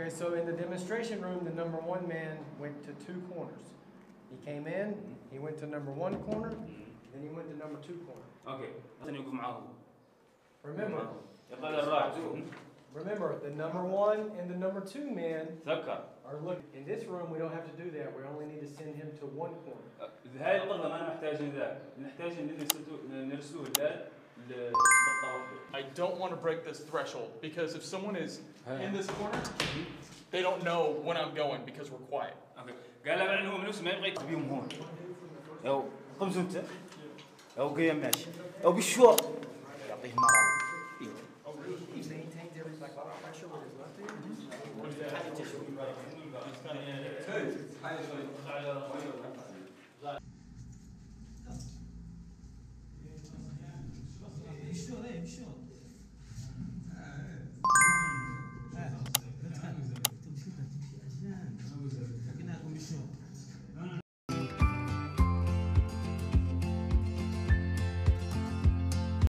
Okay, so in the demonstration room, the number one man went to two corners. He came in, he went to number one corner, then he went to number two corner. Okay. Remember, the number one and the number two men are looking. In this room, we don't have to do that. We only need to send him to one corner. I don't want to break this threshold, because if someone is in this corner, they don't know when I'm going because we're quiet. He maintains everything like a pressure with his left hand.